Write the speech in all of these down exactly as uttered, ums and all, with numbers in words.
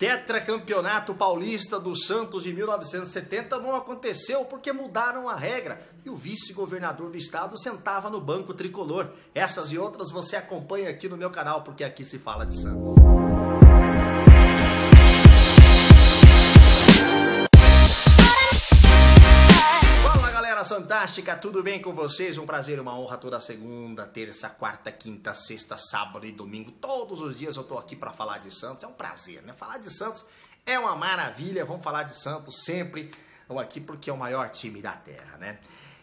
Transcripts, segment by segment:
Tetracampeonato paulista do Santos de mil novecentos e setenta não aconteceu porque mudaram a regra e o vice-governador do estado sentava no banco tricolor. Essas e outras você acompanha aqui no meu canal, porque aqui se fala de Santos. Fantástica, tudo bem com vocês? Um prazer, uma honra toda segunda, terça, quarta, quinta, sexta, sábado e domingo. Todos os dias eu tô aqui para falar de Santos. É um prazer, né? Falar de Santos é uma maravilha. Vamos falar de Santos sempre. Vamos aqui porque é o maior time da terra, né?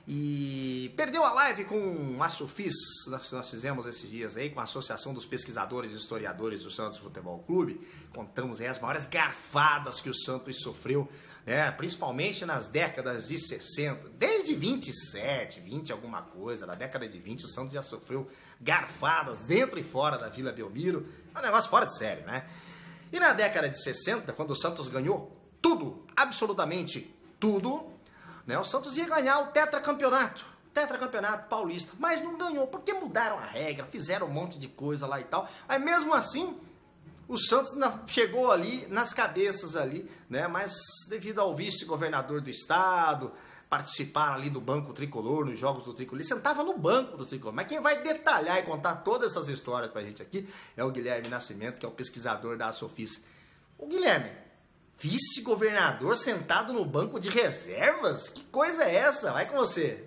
E perdeu a live com a Assophis, nós, nós fizemos esses dias aí, com a Associação dos Pesquisadores e Historiadores do Santos Futebol Clube. Contamos aí as maiores garfadas que o Santos sofreu, né? Principalmente nas décadas de sessenta, desde vinte e sete, vinte alguma coisa, na década de vinte o Santos já sofreu garfadas dentro e fora da Vila Belmiro, é um negócio fora de série, né? E na década de sessenta, quando o Santos ganhou tudo, absolutamente tudo, o Santos ia ganhar o tetracampeonato, tetracampeonato paulista, mas não ganhou, porque mudaram a regra, fizeram um monte de coisa lá e tal. Aí mesmo assim, o Santos chegou ali nas cabeças ali, né? Mas devido ao vice-governador do estado participar ali do banco tricolor, nos jogos do tricolor, ele sentava no banco do tricolor. Mas quem vai detalhar e contar todas essas histórias pra gente aqui é o Guilherme Nascimento, que é o pesquisador da Assophis. O Guilherme... vice-governador sentado no banco de reservas? Que coisa é essa? Vai com você.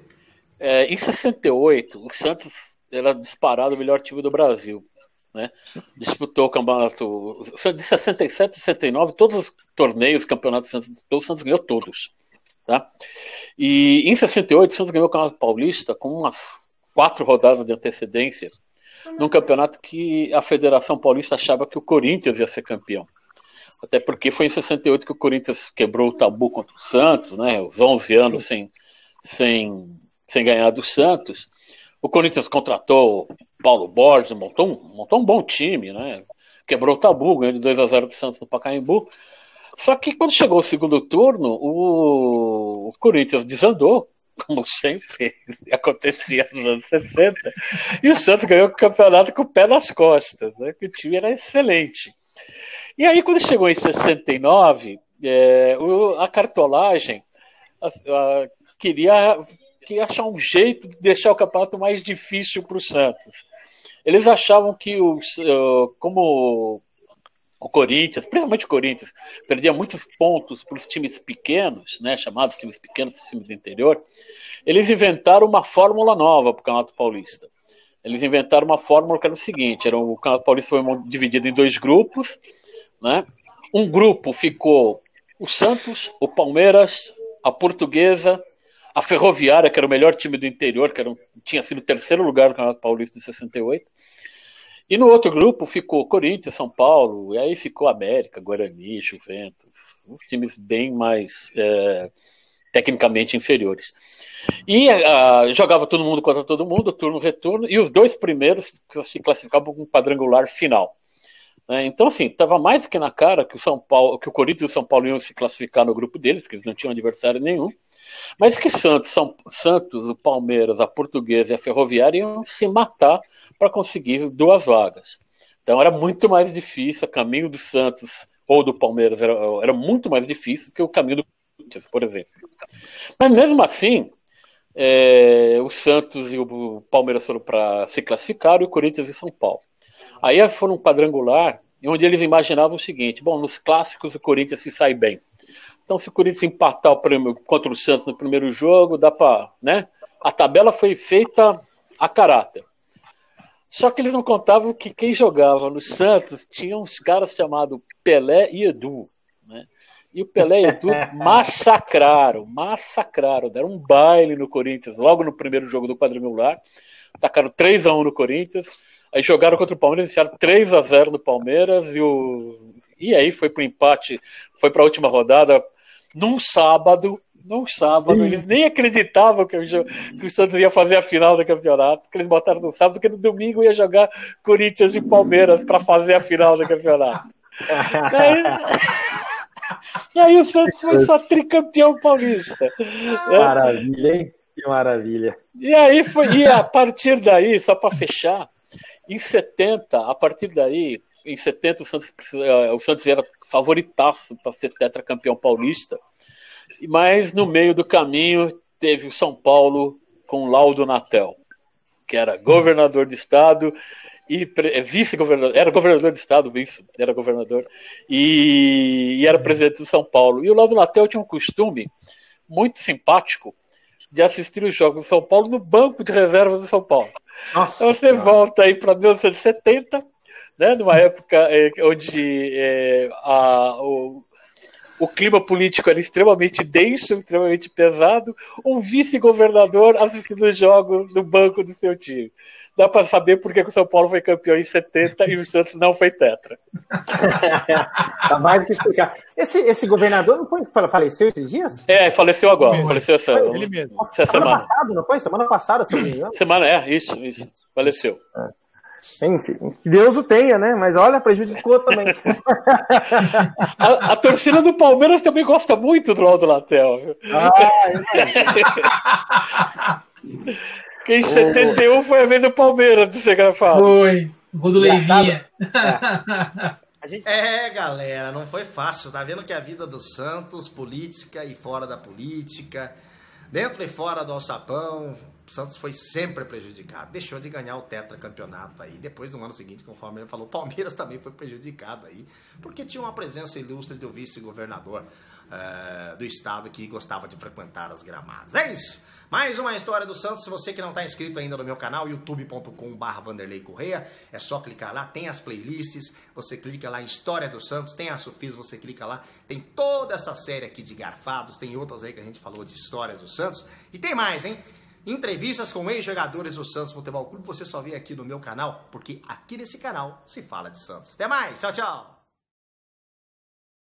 É, em sessenta e oito, o Santos era disparado o melhor time do Brasil, né? Disputou o campeonato de sessenta e sete, sessenta e nove, todos os torneios, campeonatos do Santos, o Santos ganhou todos, tá? E em sessenta e oito, o Santos ganhou o Campeonato Paulista com umas quatro rodadas de antecedência, num campeonato que a Federação Paulista achava que o Corinthians ia ser campeão. Até porque foi em sessenta e oito que o Corinthians quebrou o tabu contra o Santos, né? Os onze anos sem, sem, sem ganhar do Santos. O Corinthians contratou Paulo Borges, montou um, montou um bom time, né? Quebrou o tabu, ganhou de dois a zero para o Santos no Pacaembu. Só que quando chegou o segundo turno, o, o Corinthians desandou, como sempre acontecia nos anos sessenta. E o Santos ganhou o campeonato com o pé nas costas, né? Que o time era excelente. E aí, quando chegou em sessenta e nove, é, o, a cartolagem a, a, queria, queria achar um jeito de deixar o campeonato mais difícil para o Santos. Eles achavam que, o, como o Corinthians, principalmente o Corinthians, perdia muitos pontos para os times pequenos, né, chamados times pequenos, times do interior, eles inventaram uma fórmula nova para o Campeonato Paulista. Eles inventaram uma fórmula que era o seguinte, era, o Campeonato Paulista foi dividido em dois grupos, né? Um grupo ficou o Santos, o Palmeiras, a Portuguesa, a Ferroviária, que era o melhor time do interior, que era um, tinha sido o terceiro lugar do Campeonato Paulista de sessenta e oito, e no outro grupo ficou Corinthians, São Paulo, e aí ficou América, Guarani, Juventus, uns times bem mais é, tecnicamente inferiores. E uh, jogava todo mundo contra todo mundo, turno, retorno, e os dois primeiros se classificavam com um quadrangular final. Né? Então, assim, estava mais que na cara que o, São Paulo, que o Corinthians e o São Paulo iam se classificar no grupo deles, que eles não tinham adversário nenhum, mas que Santos, São, Santos, o Palmeiras, a Portuguesa e a Ferroviária iam se matar para conseguir duas vagas. Então era muito mais difícil, o caminho do Santos ou do Palmeiras era, era muito mais difícil que o caminho do Corinthians, por exemplo. Mas mesmo assim... É, o Santos e o Palmeiras foram para se classificar, e o Corinthians e São Paulo. Aí foram um quadrangular, onde eles imaginavam o seguinte: bom, nos clássicos o Corinthians se sai bem. Então, se o Corinthians empatar o prêmio contra o Santos no primeiro jogo, dá para, né? A tabela foi feita a caráter. Só que eles não contavam que quem jogava no Santos tinha uns caras chamados Pelé e Edu, né? E o Pelé e o Edu massacraram, massacraram, deram um baile no Corinthians, logo no primeiro jogo do quadrangular, tacaram três a um no Corinthians, aí jogaram contra o Palmeiras, deixaram três a zero no Palmeiras, e, o... e aí foi pro empate, foi pra última rodada, num sábado, num sábado, eles nem acreditavam que o, que o Santos ia fazer a final do campeonato, que eles botaram no sábado, porque no domingo ia jogar Corinthians e Palmeiras pra fazer a final do campeonato. Aí... E aí o Santos foi só tricampeão paulista. Maravilha, hein? Que maravilha. E aí foi, e a partir daí, só para fechar, em setenta, a partir daí, em setenta o Santos, o Santos era favoritaço para ser tetracampeão paulista, mas no meio do caminho teve o São Paulo com o Laudo Natel, que era governador de estado e vice-governador, era governador de estado, isso, era governador, e, e era presidente do São Paulo. E o Laudo Natel tinha um costume muito simpático de assistir os jogos do São Paulo no banco de reservas do São Paulo. Nossa, então você cara. volta aí para mil novecentos e setenta, né, numa época onde é, a, o, o clima político era extremamente denso, extremamente pesado, um vice-governador assistindo os jogos no banco do seu time. Dá para saber por que o São Paulo foi campeão em setenta e o Santos não foi tetra. Tá mais do que explicar. Esse, esse governador não foi que faleceu esses dias? É, faleceu agora. Ele faleceu essa, foi ele mesmo. essa semana. Semana passada, não foi? Semana passada, se não me engano. Semana, é, isso, isso. Faleceu. É. Enfim, que Deus o tenha, né? Mas olha, prejudicou também. a, a torcida do Palmeiras também gosta muito do Laudo Natel. Ah, é. Em setenta e um oh. foi a vez do Palmeiras de ser gravado. Foi. Gol do Leivinha. É, galera, não foi fácil. Tá vendo que a vida do Santos, política e fora da política, dentro e fora do alçapão, o Santos foi sempre prejudicado. Deixou de ganhar o tetracampeonato aí. Depois, no ano seguinte, conforme ele falou, o Palmeiras também foi prejudicado aí, porque tinha uma presença ilustre do vice-governador uh, do estado que gostava de frequentar as gramadas. É isso. Mais uma história do Santos. Se você que não está inscrito ainda no meu canal, youtube ponto com barra Vanderlei Correia, é só clicar lá, tem as playlists, você clica lá em História do Santos, tem a Assophis, você clica lá, tem toda essa série aqui de garfados, tem outras aí que a gente falou de histórias do Santos, e tem mais, hein? Entrevistas com ex-jogadores do Santos Futebol Clube, você só vê aqui no meu canal, porque aqui nesse canal se fala de Santos. Até mais, tchau, tchau!